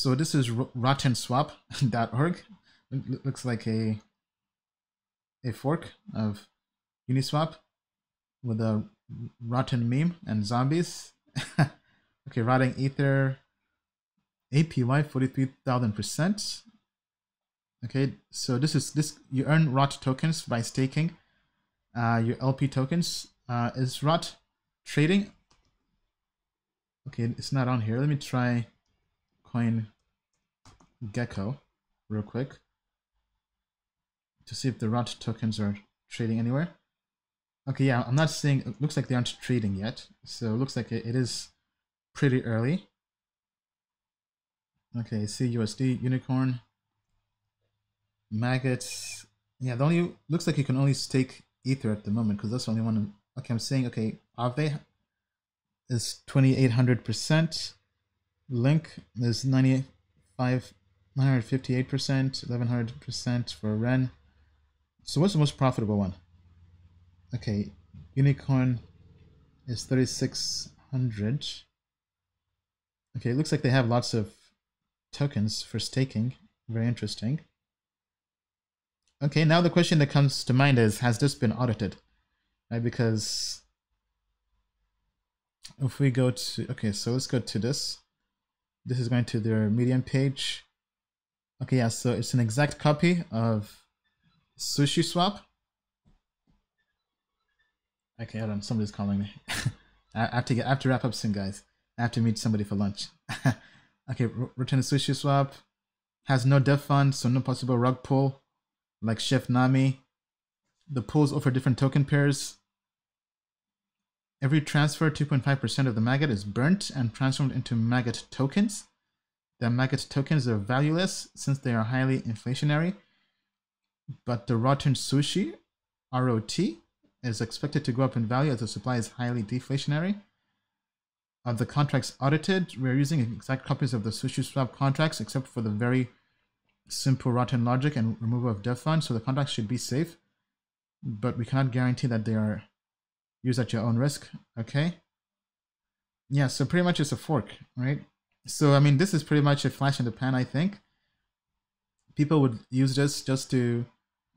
So this is rottenswap.org. It looks like a fork of Uniswap with a rotten meme and zombies. Okay, rotting ether, APY 43,000%. Okay, so this you earn ROT tokens by staking your LP tokens. Is ROT trading? Okay, it's not on here. Let me try coin Gecko real quick to see if the ROT tokens are trading anywhere. Okay, yeah, I'm not seeing. It looks like they aren't trading yet, so it looks like it is pretty early. Okay, CUSD, unicorn, maggots. Yeah, the only looks like you can only stake ether at the moment because that's the only one. Okay, I'm saying, okay, Aave is 2,800%. Link is 958%, 1,100% for Ren. So what's the most profitable one? Okay, unicorn is 3,600. Okay, it looks like they have lots of tokens for staking. Very interesting. Okay, now the question that comes to mind is, has this been audited? Right, because if we go to, okay, so let's go to this. This is going to their Medium page. Okay, yeah, so it's an exact copy of SushiSwap. Okay, hold on, somebody's calling me. I have to wrap up soon, guys. I have to meet somebody for lunch. Okay, return to SushiSwap. Has no dev fund, so no possible rug pull, like Chef Nami. The pools offer different token pairs. Every transfer, 2.5% of the maggot is burnt and transformed into maggot tokens. The maggot tokens are valueless since they are highly inflationary. But the rotten sushi, ROT, is expected to go up in value as the supply is highly deflationary. Of the contracts audited, we're using exact copies of the SushiSwap contracts except for the very simple rotten logic and removal of dev funds, so the contracts should be safe. But we cannot guarantee that they are used at your own risk. Okay. Yeah, so pretty much it's a fork, right? So, I mean, this is pretty much a flash in the pan, I think. People would use this just to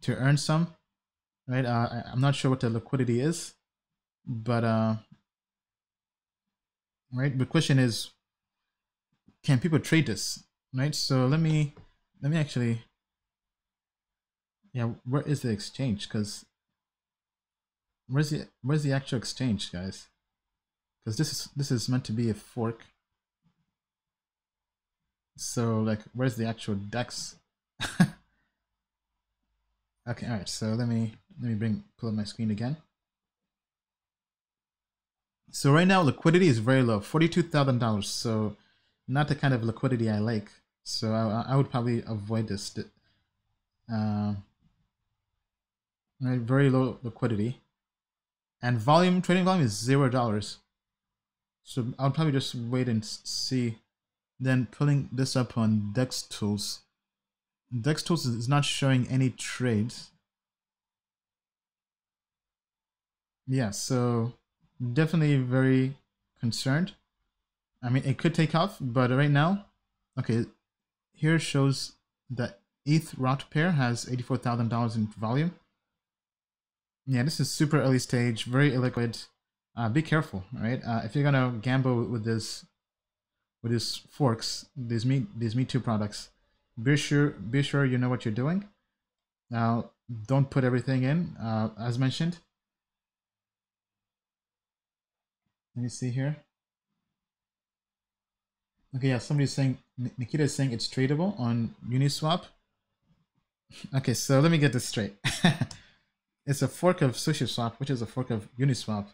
earn some, right? I'm not sure what the liquidity is, but, right? The question is, can people trade this, right? So let me actually... Yeah, where is the exchange? Because where's the actual exchange, guys? Because this is meant to be a fork. So like, where's the actual DEX? Okay, all right. So let me pull up my screen again. So right now liquidity is very low, $42,000. So not the kind of liquidity I like. So I would probably avoid this. Very low liquidity, and volume, trading volume is $0. So I'll probably just wait and see. Then pulling this up on Dextools. Dextools is not showing any trades. Yeah, so definitely very concerned. I mean, it could take off, but right now, okay, here shows the ETH ROT pair has $84,000 in volume. Yeah, this is super early stage, very illiquid. Be careful, right? If you're gonna gamble with these forks, these Me Too products, be sure you know what you're doing. Now, don't put everything in, as mentioned. Let me see here. Okay, yeah, somebody's saying, Nikita is saying it's tradable on Uniswap. Okay, so let me get this straight. It's a fork of SushiSwap, which is a fork of Uniswap,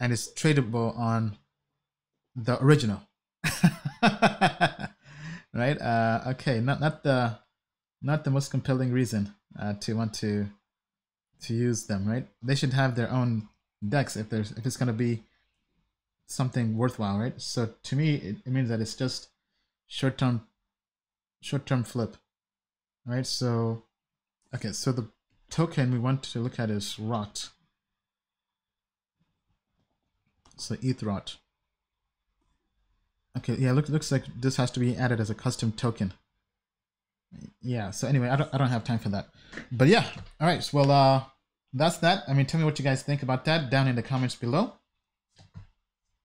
and it's tradable on the original, right? Okay, not the most compelling reason to want to use them, right? They should have their own DEX if it's gonna be something worthwhile, right? So to me, it means that it's just short-term flip, right? So, okay, so the token we want to look at is ROT. So ETH ROT. Okay, yeah, looks like this has to be added as a custom token. Yeah, so anyway, I don't have time for that. But yeah, all right, well, that's that. I mean, tell me what you guys think about that down in the comments below.